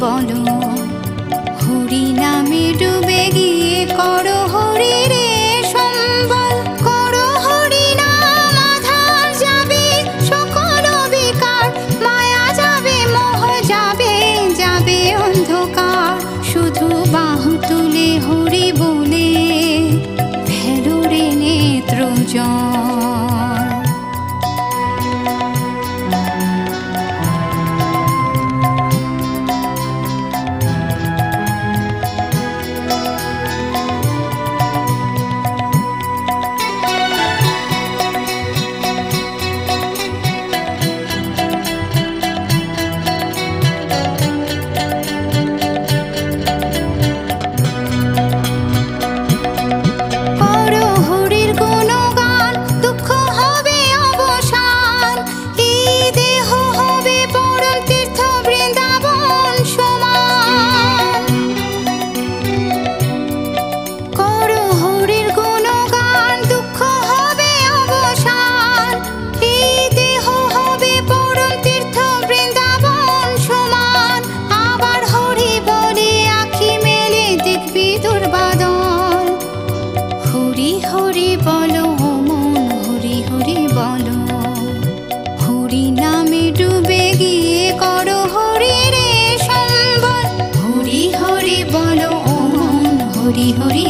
বলো, হরি নামে ডুবে গিয়ে করো হরি রে সম্বল, করো হরি নাম আধার যাবে সকল বিকার, মায়া যাবে মোহ যাবে যাবে অন্ধকার। শুধু বাহু তুলে হরি বলে ফেলো রে নেত্রজল। হরি হরি বলো, হরি হরি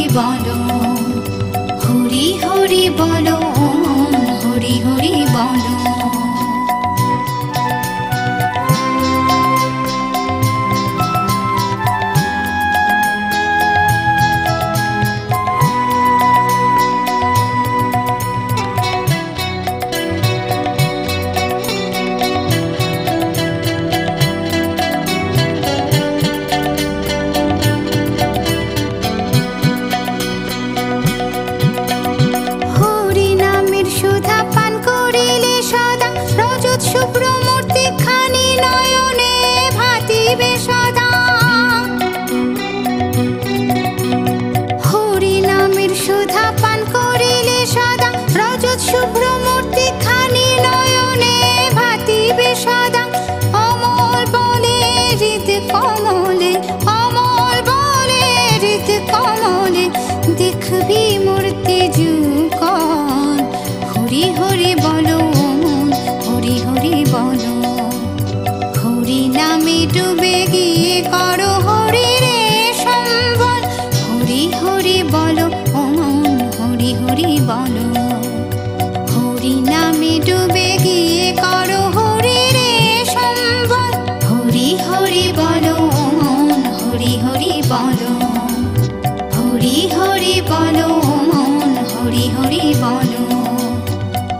বলো মন, হরি হরি বলো। শুভ্র মূর্তি খানি নয়নে ভাতিবে সদা, অমল বলে হৃদ কমলে, অমল বলে হৃদ কমলে দেখবি মূর্তি যুগল। হরি হরি বলো মন, হরি হরি বলো, হরি নামে ডুবে গিয়ে করো হরি রে সম্বল। হরি হরি বলো মন, হরি হরি বলো, হরি নামে ডুবে গিয়ে করো হরি রে সম্বল। হরি হরি বলো মন, হরি হরি বলো, হরি হরি বলো মন, হরি হরি বলো,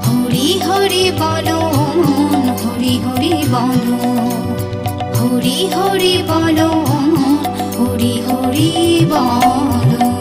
হরি হরি বলো মন, হরি হরি বলো, হরি হরি বলো মন, হরি হরি বলো।